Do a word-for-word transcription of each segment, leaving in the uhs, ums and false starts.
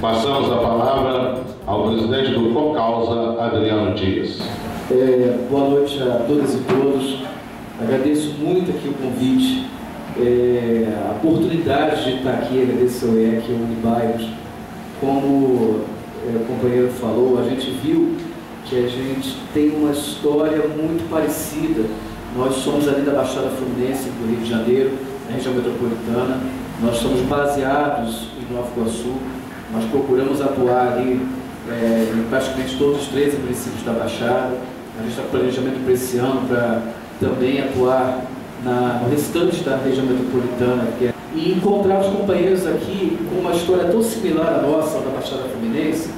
Passamos a palavra ao presidente do ComCausa, Adriano Dias. É, boa noite a todas e todos. Agradeço muito aqui o convite, é, a oportunidade de estar aqui, agradeço ao I E C, ao UniBairros. Como é, o companheiro falou, a gente viu que a gente tem uma história muito parecida. Nós somos ali da Baixada Fluminense, do Rio de Janeiro, na região metropolitana. Nós somos baseados em Nova Iguaçu. Nós procuramos atuar ali é, em praticamente todos os treze municípios da Baixada. A gente está com planejamento para esse ano para também atuar na, no restante da região metropolitana. Que é, e encontrar os companheiros aqui com uma história tão similar à nossa, da Baixada Fluminense,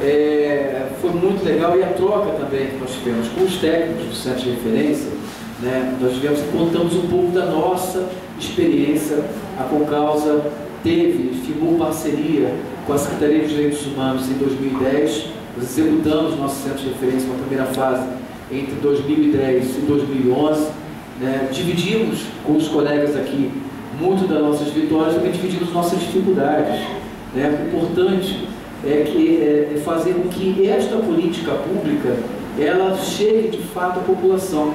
é, foi muito legal. E a troca também que nós tivemos com os técnicos do Centro de Referência, né, nós tivemos, contamos um pouco da nossa experiência. A ComCausa teve, firmou parceria com a Secretaria de Direitos Humanos em dois mil e dez, nós executamos nosso Centro de Referência, uma primeira fase, entre dois mil e dez e dois mil e onze, né, dividimos com os colegas aqui muito das nossas vitórias, também dividimos nossas dificuldades, né. O importante é, que, é, é fazer com que esta política pública, ela chegue de fato à população.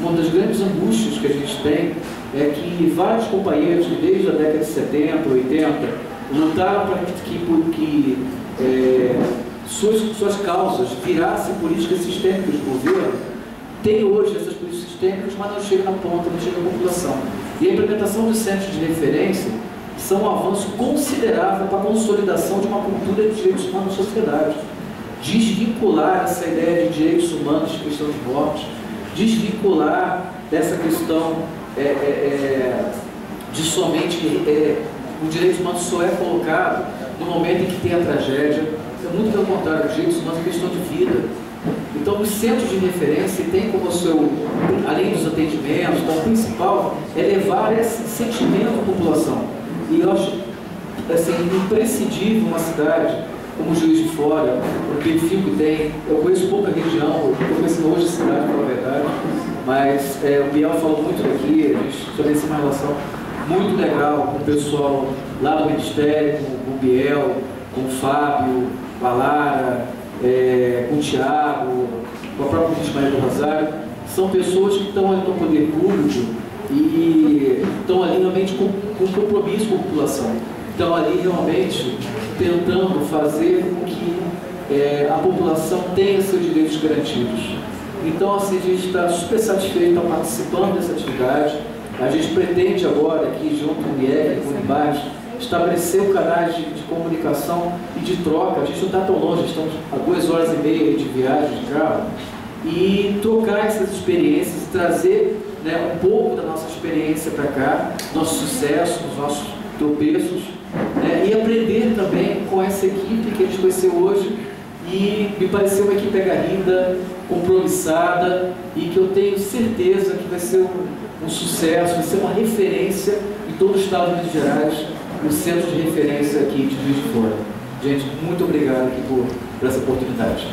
Uma das grandes angústias que a gente tem é que vários companheiros que desde a década de setenta, oitenta, lutaram para que, que é, suas, suas causas virassem políticas sistêmicas do governo, tem hoje essas políticas sistêmicas, mas não chegam na ponta, não chegam na população. E a implementação dos centros de referência são um avanço considerável para a consolidação de uma cultura de direitos humanos na sociedade. Desvincular essa ideia de direitos humanos de questão de morte, desvincular dessa questão é, é, é, de somente é, o direito humano só é colocado no momento em que tem a tragédia. É muito pelo contrário, o direito humano é questão de vida. Então, os centros de referência tem como seu, além dos atendimentos, o principal é levar esse sentimento à população. E eu acho assim, imprescindível uma cidade como Juiz de Fora, o perfil que tem. Eu conheço pouca região, eu conheço hoje a cidade, pela verdade, mas é, o Biel falou muito daqui, a gente estabelece uma relação muito legal com o pessoal lá do Ministério, com o Biel, com o Fábio, com a Lara, é, com o Tiago, com a própria Cristiane do Rosário. São pessoas que estão ali no poder público e estão ali realmente com, com compromisso com a população. Estão ali realmente tentando fazer com que é, a população tenha seus direitos garantidos. Então, assim, a gente está super satisfeito participando dessa atividade. A gente pretende agora, aqui junto com o I E C, com o UniBairros, estabelecer o canal de, de comunicação e de troca. A gente não está tão longe, estamos a duas horas e meia de viagem de carro. E trocar essas experiências, trazer, né, um pouco da nossa experiência para cá, nosso sucesso, os nossos tropeços. É, e aprender também com essa equipe que a gente conheceu hoje, e me pareceu uma equipe agarrida, compromissada, e que eu tenho certeza que vai ser um, um sucesso, vai ser uma referência em todo o estado de Minas Gerais, o centro de referência aqui de Juiz de Fora. Gente, muito obrigado aqui por, por essa oportunidade.